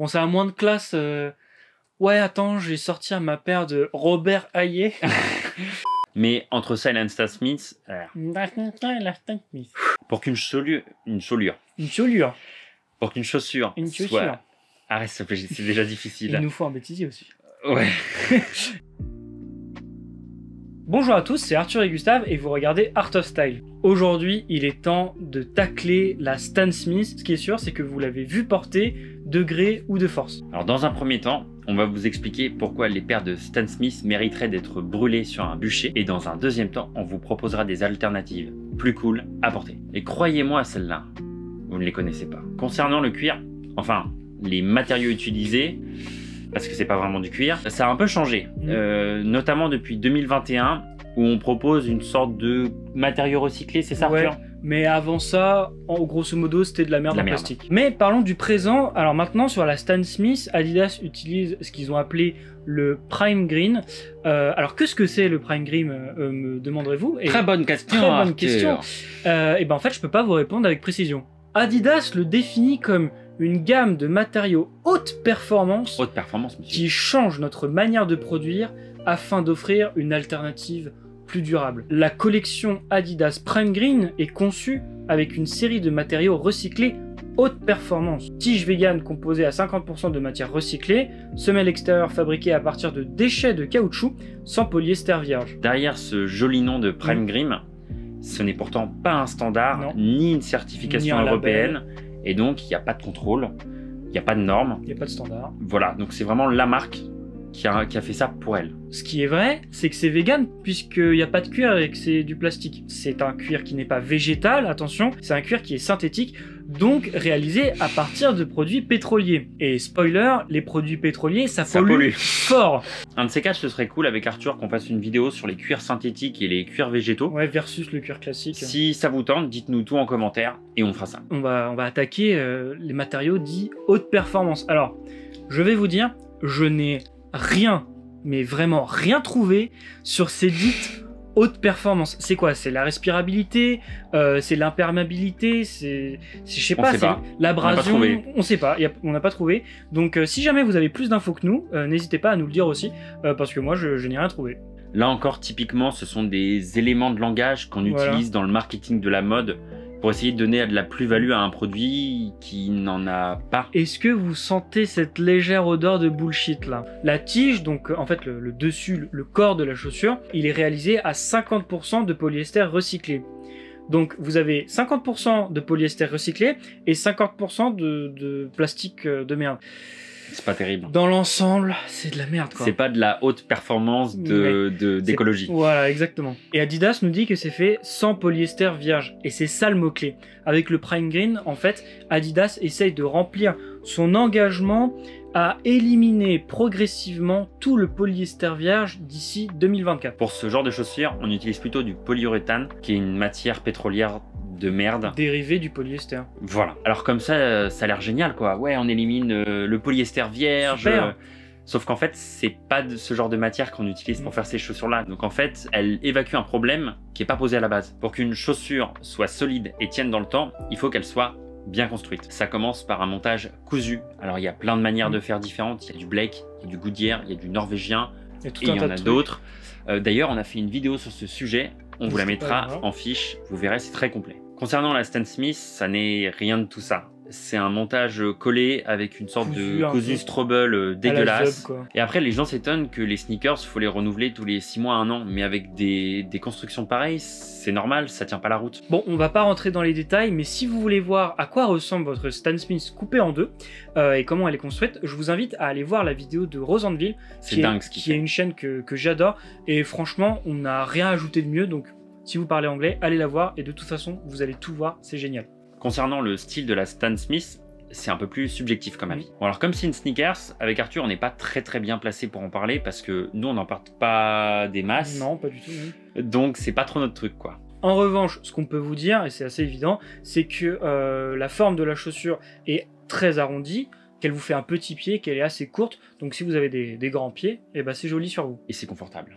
Bon, ça a moins de classe. Ouais, attends, je vais sortir ma paire de Robert Ayer. Mais entre ça et l'Anstan Smith... Pour qu'une solure... Pour qu'une chaussure... soit... Arrête, s'il te plaît, c'est déjà difficile. Il nous faut un bêtisier aussi. Ouais. Bonjour à tous, c'est Arthur et Gustave et vous regardez Art of Style. Aujourd'hui, il est temps de tacler la Stan Smith. Ce qui est sûr, c'est que vous l'avez vu porter de gré ou de force. Alors dans un premier temps, on va vous expliquer pourquoi les paires de Stan Smith mériteraient d'être brûlées sur un bûcher. Et dans un deuxième temps, on vous proposera des alternatives plus cool à porter. Et croyez-moi, celles-là, vous ne les connaissez pas. Concernant le cuir, enfin, les matériaux utilisés... parce que c'est pas vraiment du cuir, ça a un peu changé, notamment depuis 2021 où on propose une sorte de matériau recyclé, c'est ça Arthur ? Mais avant ça, grosso modo, c'était de la merde en plastique. Mais parlons du présent. Alors maintenant, sur la Stan Smith, Adidas utilise ce qu'ils ont appelé le Prime Green. Alors qu'est-ce que c'est le Prime Green, me demanderez-vous ? Très bonne question. Très bonne question. Et ben en fait, je peux pas vous répondre avec précision. Adidas le définit comme une gamme de matériaux haute performance monsieur, qui change notre manière de produire afin d'offrir une alternative plus durable. La collection Adidas Prime Green est conçue avec une série de matériaux recyclés haute performance. Tige vegan composée à 50% de matière recyclée, semelle extérieure fabriquée à partir de déchets de caoutchouc sans polyester vierge. Derrière ce joli nom de Prime Green, ce n'est pourtant pas un standard, ni une certification européenne. Et donc, il n'y a pas de contrôle, il n'y a pas de normes. Il n'y a pas de standard. Voilà, donc c'est vraiment la marque qui a fait ça pour elle. Ce qui est vrai, c'est que c'est vegan puisqu'il n'y a pas de cuir et que c'est du plastique. C'est un cuir qui n'est pas végétal, attention, c'est un cuir qui est synthétique, donc réalisé à partir de produits pétroliers. Et spoiler, les produits pétroliers, ça pollue fort. Un de ces cas, ce serait cool avec Arthur qu'on fasse une vidéo sur les cuirs synthétiques et les cuirs végétaux. Ouais, versus le cuir classique. Si ça vous tente, dites-nous tout en commentaire et on fera ça. On va attaquer les matériaux dits haute performance. Alors, je vais vous dire, je n'ai rien, mais vraiment rien trouvé sur ces dites haute performance. C'est quoi? C'est la respirabilité, c'est l'imperméabilité, c'est je sais pas, c'est l'abrasion, on sait pas, on n'a pas trouvé. Donc si jamais vous avez plus d'infos que nous, n'hésitez pas à nous le dire aussi, parce que moi je n'ai rien trouvé. Là encore, typiquement, ce sont des éléments de langage qu'on utilise dans le marketing de la mode pour essayer de donner de la plus-value à un produit qui n'en a pas. Est-ce que vous sentez cette légère odeur de bullshit là? La tige, donc en fait le dessus, le corps de la chaussure, il est réalisé à 50% de polyester recyclé. Donc vous avez 50% de polyester recyclé et 50% de plastique de merde. C'est pas terrible. Dans l'ensemble, c'est de la merde, quoi. C'est pas de la haute performance d'écologie. Voilà, exactement. Et Adidas nous dit que c'est fait sans polyester vierge. Et c'est ça le mot-clé. Avec le Prime Green, en fait, Adidas essaye de remplir son engagement à éliminer progressivement tout le polyester vierge d'ici 2024. Pour ce genre de chaussures, on utilise plutôt du polyuréthane, qui est une matière pétrolière de merde. Dérivé du polyester. Voilà. Alors comme ça, ça a l'air génial, quoi. Ouais, on élimine le polyester vierge. Sauf qu'en fait, c'est pas ce genre de matière qu'on utilise pour faire ces chaussures-là. Donc en fait, elle évacue un problème qui n'est pas posé à la base. Pour qu'une chaussure soit solide et tienne dans le temps, il faut qu'elle soit bien construite. Ça commence par un montage cousu. Alors il y a plein de manières de faire différentes. Il y a du Blake, il y a du Goodyear, il y a du Norvégien, et il y en a d'autres. D'ailleurs, on a fait une vidéo sur ce sujet. On vous la mettra en fiche. Vous verrez, c'est très complet. Concernant la Stan Smith, ça n'est rien de tout ça. C'est un montage collé avec une sorte de cousu strobel dégueulasse. Et après, les gens s'étonnent que les sneakers, il faut les renouveler tous les 6 mois, 1 an. Mais avec des constructions pareilles, c'est normal, ça tient pas la route. Bon, on va pas rentrer dans les détails, mais si vous voulez voir à quoi ressemble votre Stan Smith coupée en deux et comment elle est construite, je vous invite à aller voir la vidéo de Rosenville. C'est dingue ce qui est une chaîne que j'adore. Et franchement, on n'a rien ajouté de mieux. Donc, si vous parlez anglais, allez la voir. Et de toute façon, vous allez tout voir, c'est génial. Concernant le style de la Stan Smith, c'est un peu plus subjectif comme avis. Bon, alors comme c'est une sneakers, avec Arthur, on n'est pas très bien placé pour en parler parce que nous, on n'en parle pas des masses. Non, pas du tout. Oui. Donc, c'est pas trop notre truc, quoi. En revanche, ce qu'on peut vous dire, et c'est assez évident, c'est que la forme de la chaussure est très arrondie, qu'elle vous fait un petit pied, qu'elle est assez courte. Donc si vous avez des grands pieds, eh ben, c'est joli sur vous. Et c'est confortable.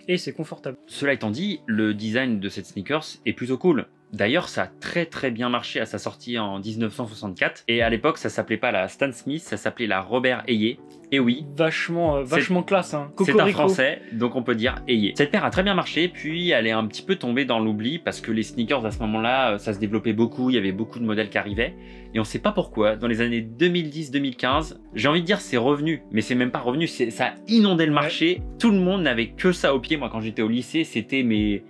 Cela étant dit, le design de cette sneakers est plutôt cool. D'ailleurs, ça a très très bien marché à sa sortie en 1964. Et à l'époque, ça s'appelait pas la Stan Smith, ça s'appelait la Robert Ayer. Et oui, vachement classe. Hein. C'est un français, donc on peut dire Ayer. Cette paire a très bien marché, puis elle est un petit peu tombée dans l'oubli parce que les sneakers à ce moment-là, ça se développait beaucoup, il y avait beaucoup de modèles qui arrivaient. Et on sait pas pourquoi, dans les années 2010-2015, j'ai envie de dire c'est revenu, mais c'est même pas revenu, ça a inondé le marché. Ouais. Tout le monde n'avait que ça au pied. Moi, quand j'étais au lycée, c'était mais... il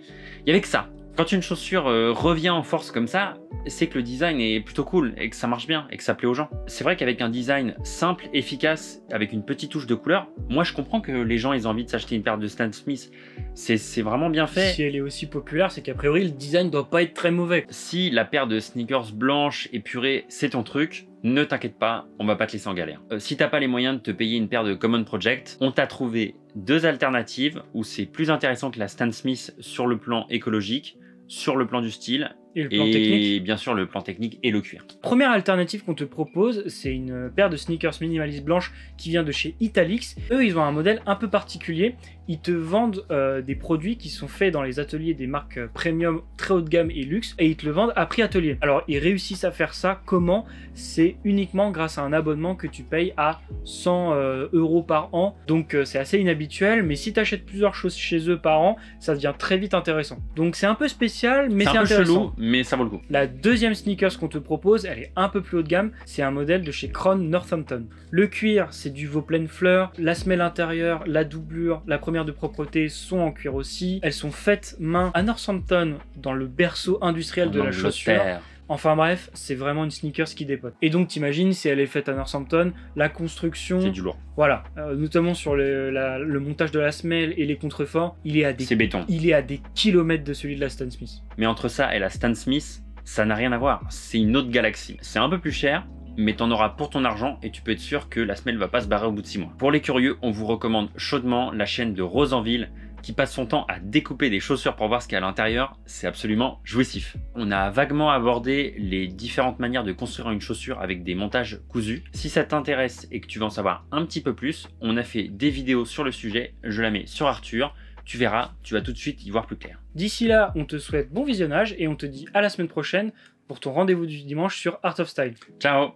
y avait que ça. Quand une chaussure revient en force comme ça, c'est que le design est plutôt cool et que ça marche bien et que ça plaît aux gens. C'est vrai qu'avec un design simple, efficace, avec une petite touche de couleur, moi je comprends que les gens ils ont envie de s'acheter une paire de Stan Smith. C'est vraiment bien fait. Si elle est aussi populaire, c'est qu'a priori le design doit pas être très mauvais. Si la paire de sneakers blanche épurée, c'est ton truc, ne t'inquiète pas, on va pas te laisser en galère. Si t'as pas les moyens de te payer une paire de Common Project, on t'a trouvé deux alternatives où c'est plus intéressant que la Stan Smith sur le plan écologique, sur le plan du style et, technique. Bien sûr le plan technique et le cuir. Première alternative qu'on te propose, c'est une paire de sneakers minimalistes blanches qui vient de chez Italix. Eux, ils ont un modèle un peu particulier. Ils te vendent des produits qui sont faits dans les ateliers des marques premium, très haut de gamme et luxe, et ils te le vendent à prix atelier. Alors, ils réussissent à faire ça comment? C'est uniquement grâce à un abonnement que tu payes à 100 € par an. Donc, c'est assez inhabituel, mais si tu achètes plusieurs choses chez eux par an, ça devient très vite intéressant. Donc, c'est un peu spécial, mais c'est intéressant. Chelou, mais ça vaut le coup. La deuxième sneakers qu'on te propose, elle est un peu plus haut de gamme. C'est un modèle de chez Crown Northampton. Le cuir, c'est du veau pleine fleur. La semelle intérieure, la doublure, la première de propreté sont en cuir aussi. Elles sont faites main à Northampton, dans le berceau industriel de la chaussure. Enfin bref, c'est vraiment une sneakers qui dépote. Et donc t'imagines, si elle est faite à Northampton, la construction... c'est du lourd. Voilà, notamment sur le montage de la semelle et les contreforts, il est à des kilomètres de celui de la Stan Smith. Mais entre ça et la Stan Smith, ça n'a rien à voir. C'est une autre galaxie. C'est un peu plus cher, mais t'en auras pour ton argent et tu peux être sûr que la semelle va pas se barrer au bout de 6 mois. Pour les curieux, on vous recommande chaudement la chaîne de Rosenville qui passe son temps à découper des chaussures pour voir ce qu'il y a à l'intérieur. C'est absolument jouissif. On a vaguement abordé les différentes manières de construire une chaussure avec des montages cousus. Si ça t'intéresse et que tu veux en savoir un petit peu plus, on a fait des vidéos sur le sujet. Je la mets sur Arthur. Tu verras, tu vas tout de suite y voir plus clair. D'ici là, on te souhaite bon visionnage et on te dit à la semaine prochaine pour ton rendez-vous du dimanche sur Art of Style. Ciao!